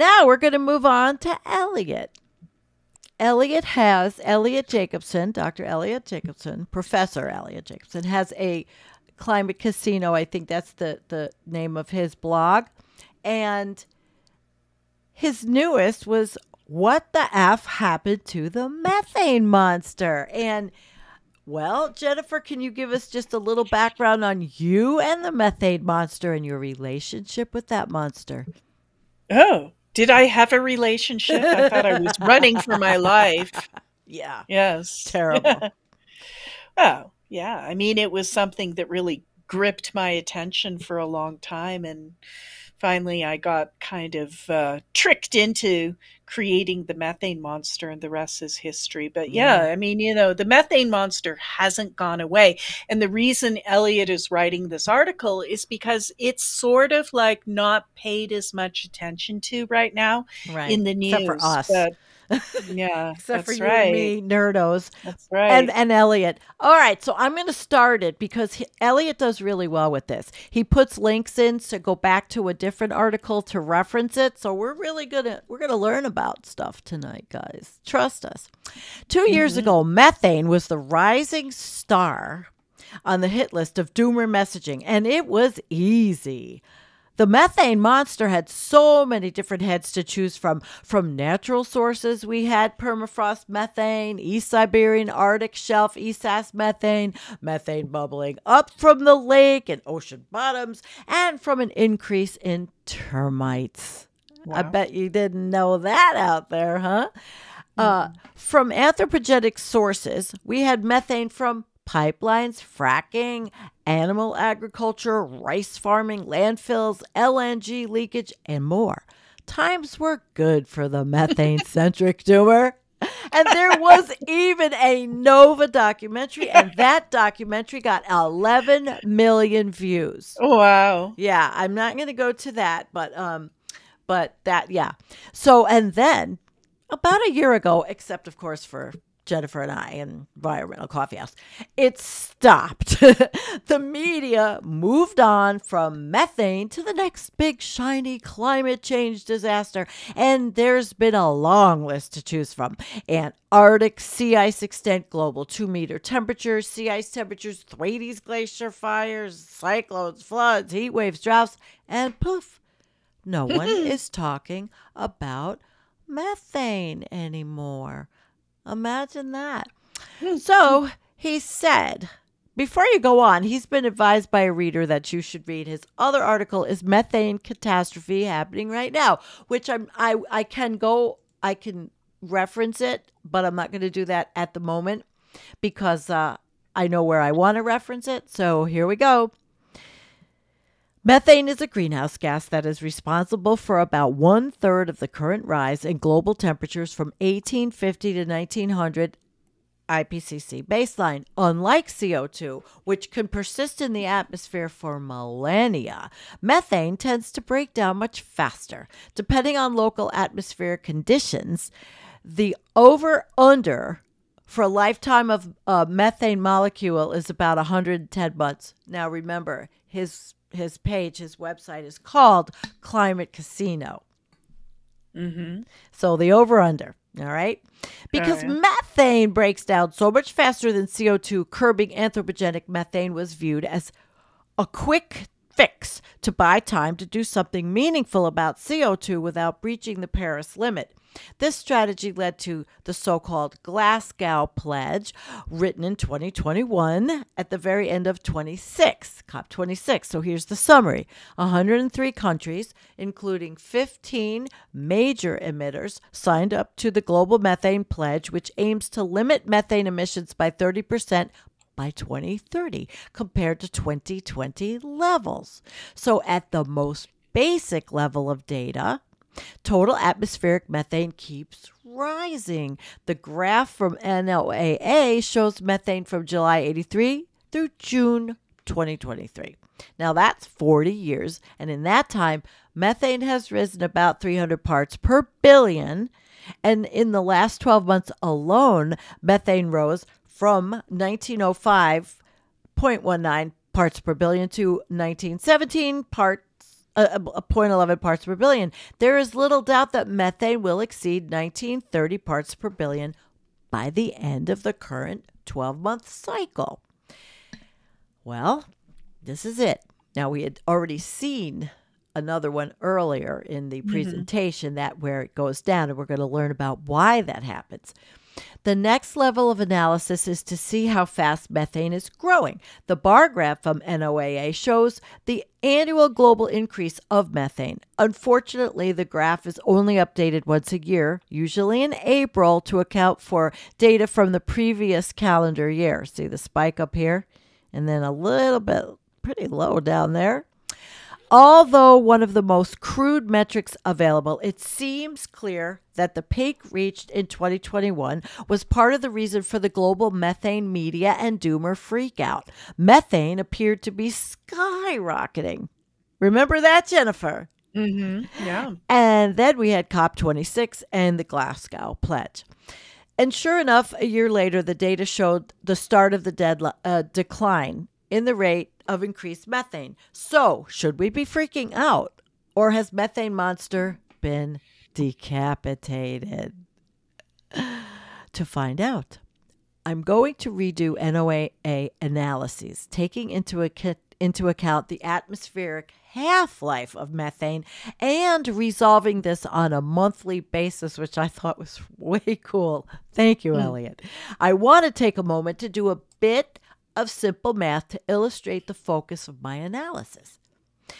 Now we're going to move on to Elliot. Dr. Elliot Jacobson, Professor Elliot Jacobson, has a Climate Casino. I think that's the name of his blog. And his newest was, What the F Happened to the Methane Monster? And, well, Jennifer, can you give us just a little background on you and the methane monster and your relationship with that monster? Oh, did I have a relationship? I thought I was running for my life. Yeah. Yes. Terrible. Oh, yeah. I mean, it was something that really gripped my attention for a long time. And finally, I got kind of tricked into creating the methane monster, and the rest is history. But yeah, I mean, you know, the methane monster hasn't gone away. And the reason Elliot is writing this article is because it's sort of like not paid as much attention to right now in the news. Except for us. But, yeah, except for you and me, nerdos. That's right. And Elliot. All right, so I'm going to start it because Elliot does really well with this. He puts links in to go back to a different article to reference it. So we're really gonna learn about stuff tonight, guys. Trust us. 2 years ago, methane was the rising star on the hit list of doomer messaging, and it was easy. The methane monster had so many different heads to choose from natural sources. We had permafrost methane, East Siberian Arctic shelf, ESAS methane, methane bubbling up from the lake and ocean bottoms, and from an increase in termites. Wow. I bet you didn't know that out there, huh? From anthropogenic sources, we had methane from pipelines, fracking, animal agriculture, rice farming, landfills, LNG leakage, and more. Times were good for the methane-centric doomer. And there was even a NOVA documentary, and that documentary got 11 million views. Wow. Yeah, I'm not going to go to that, but that, yeah. So, and then about a year ago, except of course for Jennifer and I and Environmental Coffeehouse, it stopped. The media moved on from methane to the next big shiny climate change disaster. And there's been a long list to choose from. Antarctic sea ice extent, global 2-meter temperatures, sea ice temperatures, 3D glacier fires, cyclones, floods, heat waves, droughts, and poof, no one is talking about methane anymore. Imagine that. So he said, before you go on, he's been advised by a reader that you should read his other article, Is Methane Catastrophe Happening Right Now? Which I can reference it, but I'm not going to do that at the moment because I know where I want to reference it. So here we go. Methane is a greenhouse gas that is responsible for about 1/3 of the current rise in global temperatures from 1850 to 1900 IPCC baseline. Unlike CO2, which can persist in the atmosphere for millennia, methane tends to break down much faster. Depending on local atmospheric conditions, the over-under for a lifetime of a methane molecule is about 110 months. Now remember, his page, his website is called Climate Casino. So the over-under, all right? Because methane breaks down so much faster than CO2, curbing anthropogenic methane was viewed as a quick fix to buy time to do something meaningful about CO2 without breaching the Paris limit. This strategy led to the so-called Glasgow Pledge, written in 2021 at the very end of COP26. So here's the summary. 103 countries, including 15 major emitters, signed up to the Global Methane Pledge, which aims to limit methane emissions by 30% by 2030 compared to 2020 levels. So at the most basic level of data, total atmospheric methane keeps rising. The graph from NOAA shows methane from July 1983 through June 2023. Now that's 40 years. And in that time, methane has risen about 300 parts per billion. And in the last 12 months alone, methane rose from 1905.19 parts per billion to 1917 parts 0.11 parts per billion. There is little doubt that methane will exceed 1930 parts per billion by the end of the current 12-month cycle. Well, this is it. Now, we had already seen another one earlier in the presentation, that where it goes down, and we're going to learn about why that happens. The next level of analysis is to see how fast methane is growing. The bar graph from NOAA shows the annual global increase of methane. Unfortunately, the graph is only updated once a year, usually in April, to account for data from the previous calendar year. See the spike up here? And then a little bit pretty low down there. Although one of the most crude metrics available, it seems clear that the peak reached in 2021 was part of the reason for the global methane media and doomer freakout. Methane appeared to be skyrocketing. Remember that, Jennifer? Mm-hmm. Yeah. And then we had COP26 and the Glasgow Pledge. And sure enough, a year later, the data showed the start of the decline in the rate of increased methane. So, should we be freaking out, or has methane monster been decapitated? To find out, I'm going to redo NOAA analyses, taking into account the atmospheric half-life of methane and resolving this on a monthly basis, which I thought was way cool. Thank you, Elliot. I want to take a moment to do a bit of simple math to illustrate the focus of my analysis.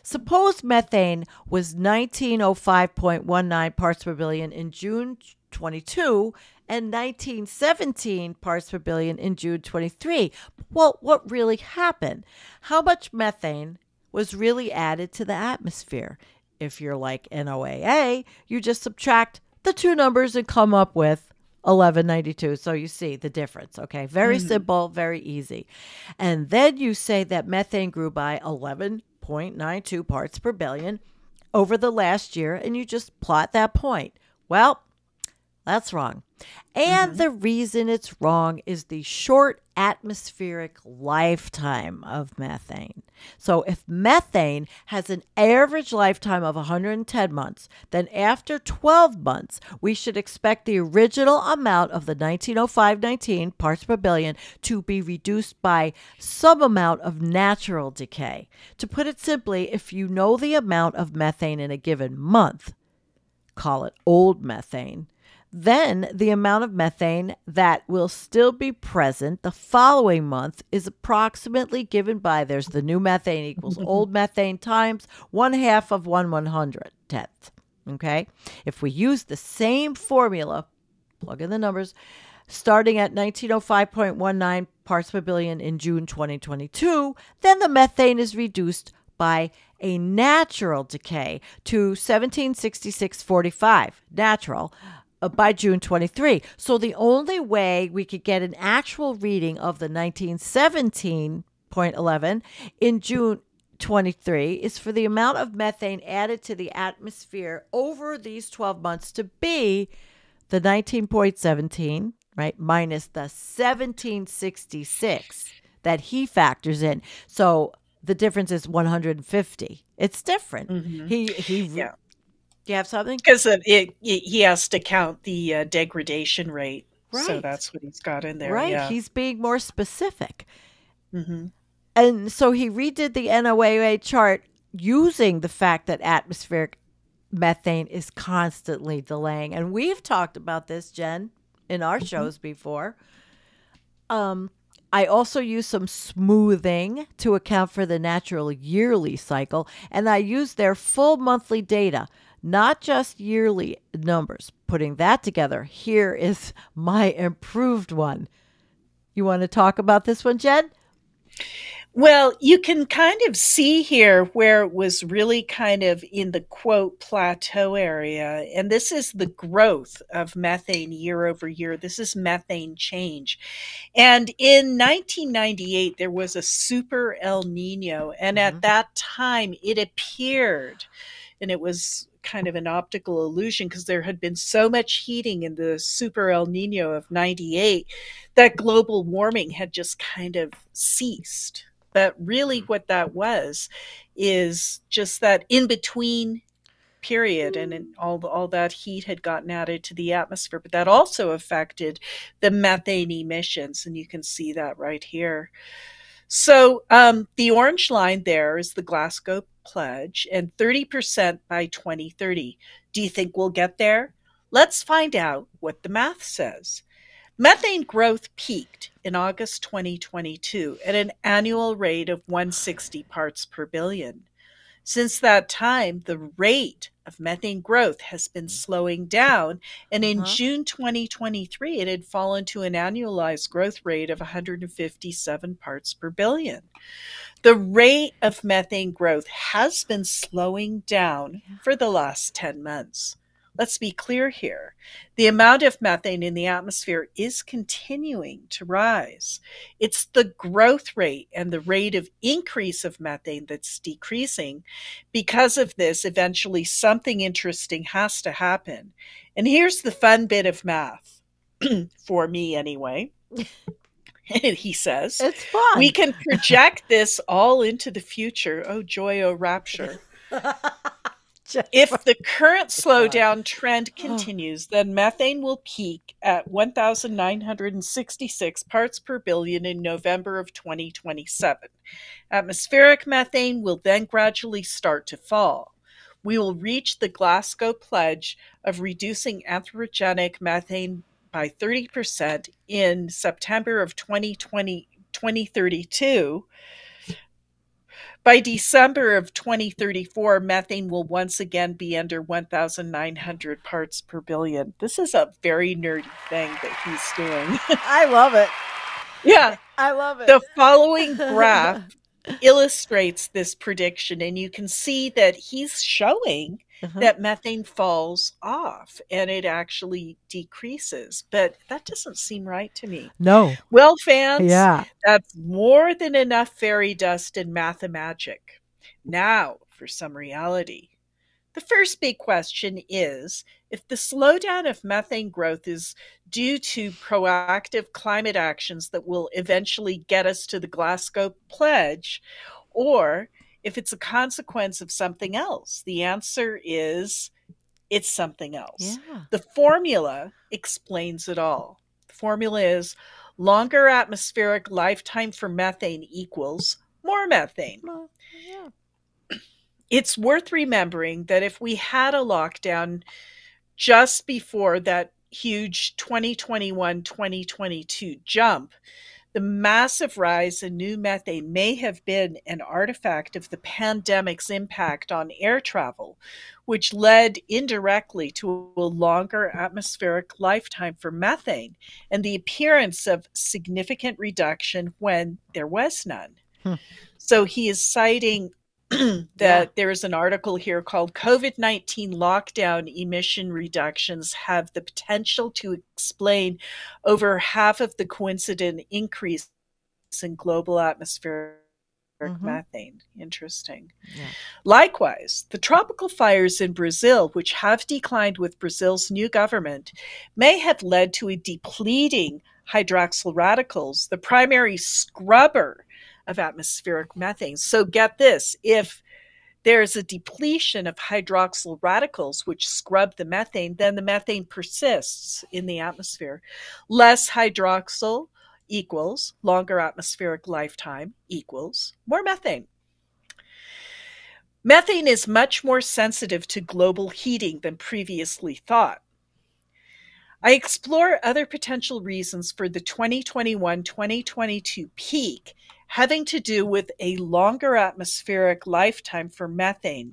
Suppose methane was 1905.19 parts per billion in June 22 and 1917 parts per billion in June 23. Well, what really happened? How much methane was really added to the atmosphere? If you're like NOAA, you just subtract the two numbers and come up with 1192. So you see the difference. Okay. Very simple, very easy. And then you say that methane grew by 11.92 parts per billion over the last year. And you just plot that point. Well, that's wrong. And the reason it's wrong is the short atmospheric lifetime of methane. So if methane has an average lifetime of 110 months, then after 12 months, we should expect the original amount of the 1905-19 parts per billion to be reduced by some amount of natural decay. To put it simply, if you know the amount of methane in a given month, call it old methane, then the amount of methane that will still be present the following month is approximately given by, there's the new methane equals old methane times 1/2 of 1/100th. Okay. If we use the same formula, plug in the numbers, starting at 1905.19 parts per billion in June 2022, then the methane is reduced by a natural decay to 1766.45 natural by June 23. So the only way we could get an actual reading of the 1917.11 in June 23 is for the amount of methane added to the atmosphere over these 12 months to be the 19.17, right, minus the 1766 that he factors in. So the difference is 150. It's different. He Do you have something? Because he has to count the degradation rate. Right. So that's what he's got in there. Right. Yeah. He's being more specific. And so he redid the NOAA chart using the fact that atmospheric methane is constantly delaying. And we've talked about this, Jen, in our shows before. I also use some smoothing to account for the natural yearly cycle. And I use their full monthly data, not just yearly numbers. Putting that together, here is my improved one. You want to talk about this one, Jen? Well, you can kind of see here where it was really kind of in the quote plateau area. And this is the growth of methane year over year. This is methane change. And in 1998, there was a super El Nino. And at that time, it appeared, and it was kind of an optical illusion because there had been so much heating in the super El Nino of 98 that global warming had just kind of ceased. That really what that was is just that in-between period, and all that heat had gotten added to the atmosphere, but that also affected the methane emissions, and you can see that right here. So the orange line there is the Glasgow Pledge, and 30% by 2030. Do you think we'll get there? Let's find out what the math says. Methane growth peaked in August 2022 at an annual rate of 160 parts per billion. Since that time, the rate of methane growth has been slowing down, and in June 2023, it had fallen to an annualized growth rate of 157 parts per billion. The rate of methane growth has been slowing down for the last 10 months. Let's be clear here. The amount of methane in the atmosphere is continuing to rise. It's the growth rate and the rate of increase of methane that's decreasing. Because of this, eventually something interesting has to happen. And here's the fun bit of math, for me anyway. He says, it's fun. We can project this all into the future. Oh, joy, oh, rapture. If the current slowdown trend continues, then methane will peak at 1,966 parts per billion in November of 2027. Atmospheric methane will then gradually start to fall. We will reach the Glasgow Pledge of reducing anthropogenic methane by 30% in September of 2032. By December of 2034, methane will once again be under 1,900 parts per billion. This is a very nerdy thing that he's doing. I love it. Yeah. I love it. The following graph illustrates this prediction, and you can see that he's showing that methane falls off and it actually decreases. But that doesn't seem right to me. No. Well, fans, that's more than enough fairy dust and math and magic. Now for some reality. The first big question is, if the slowdown of methane growth is due to proactive climate actions that will eventually get us to the Glasgow Pledge, or if it's a consequence of something else, the answer is it's something else. Yeah. The formula explains it all. The formula is longer atmospheric lifetime for methane equals more methane. Well, yeah. It's worth remembering that if we had a lockdown just before that huge 2021-2022 jump, the massive rise in new methane may have been an artifact of the pandemic's impact on air travel, which led indirectly to a longer atmospheric lifetime for methane and the appearance of significant reduction when there was none. So he is citing that there is an article here called COVID-19 Lockdown Emission Reductions Have the Potential to Explain Over Half of the Coincident Increase in Global Atmospheric Methane. Interesting. Yeah. Likewise, the tropical fires in Brazil, which have declined with Brazil's new government, may have led to a depleting hydroxyl radicals, the primary scrubber of atmospheric methane. So get this, if there's a depletion of hydroxyl radicals which scrub the methane, then the methane persists in the atmosphere. Less hydroxyl equals longer atmospheric lifetime equals more methane. Methane is much more sensitive to global heating than previously thought. I explore other potential reasons for the 2021-2022 peak having to do with a longer atmospheric lifetime for methane.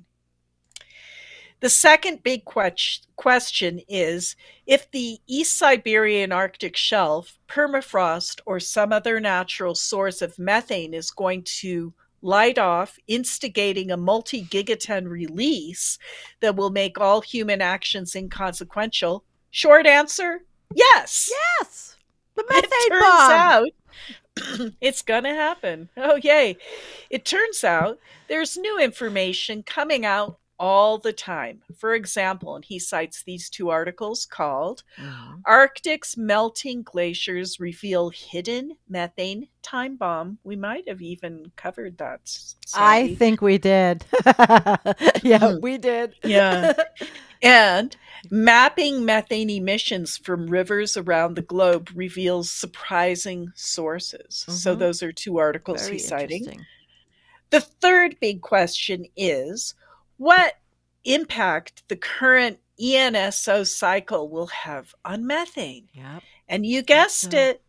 The second big question is if the East Siberian Arctic shelf, permafrost, or some other natural source of methane is going to light off, instigating a multi-gigaton release that will make all human actions inconsequential. Short answer, yes. Yes. The methane bomb. It's going to happen. Oh, yay. It turns out there's new information coming out all the time. For example, and he cites these two articles called Arctic's Melting Glaciers Reveal Hidden Methane Time Bomb. We might have even covered that. Sandy. I think we did. Yeah, we did. Yeah. And Mapping Methane Emissions from Rivers Around the Globe Reveals Surprising Sources. So those are two articles he's citing. The third big question is, what impact the current ENSO cycle will have on methane? And you guessed it,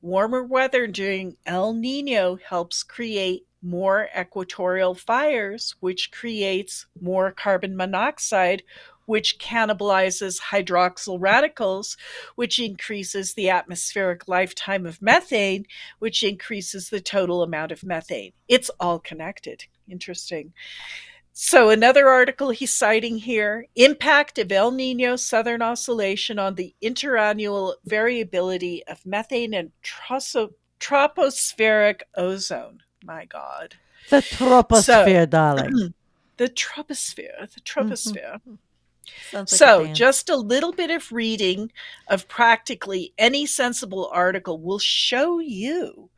warmer weather during El Nino helps create more equatorial fires, which creates more carbon monoxide, which cannibalizes hydroxyl radicals, which increases the atmospheric lifetime of methane, which increases the total amount of methane. It's all connected. Interesting. So another article he's citing here, Impact of El Nino Southern Oscillation on the Interannual Variability of Methane and Tropospheric Ozone. My God. The troposphere, so, darling. The troposphere. Like so just a little bit of reading of practically any sensible article will show you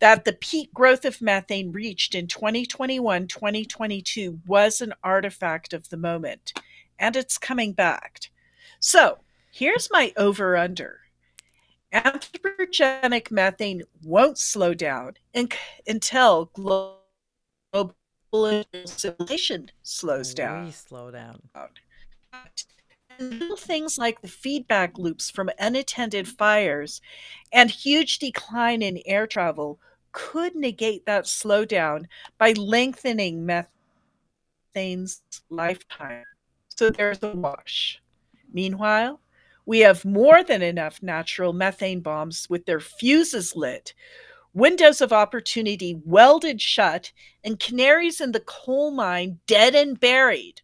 that the peak growth of methane reached in 2021-2022 was an artifact of the moment, and it's coming back. So here's my over-under. Anthropogenic methane won't slow down until global civilization slows down. And little things like the feedback loops from unattended fires and huge decline in air travel could negate that slowdown by lengthening methane's lifetime. So there's a wash. Meanwhile, we have more than enough natural methane bombs with their fuses lit, windows of opportunity welded shut, and canaries in the coal mine dead and buried.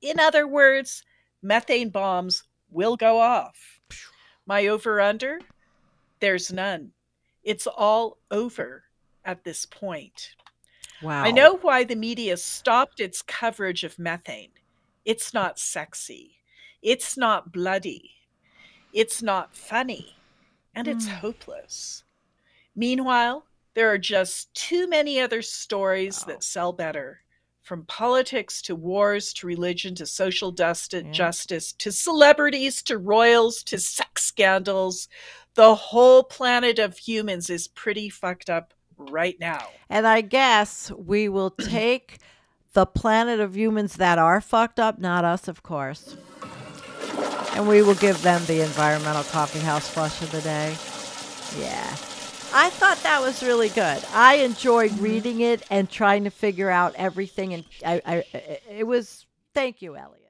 In other words, methane bombs will go off. My over-under? There's none. It's all over at this point. Wow. I know why the media stopped its coverage of methane. It's not sexy. It's not bloody. It's not funny. And it's hopeless. Meanwhile, there are just too many other stories that sell better. From politics to wars to religion to social justice to celebrities to royals to sex scandals, the whole planet of humans is pretty fucked up right now. And I guess we will take the planet of humans that are fucked up, not us, of course, and we will give them the environmental coffeehouse flush of the day. Yeah. I thought that was really good. I enjoyed reading it and trying to figure out everything. And it was, thank you, Elliot.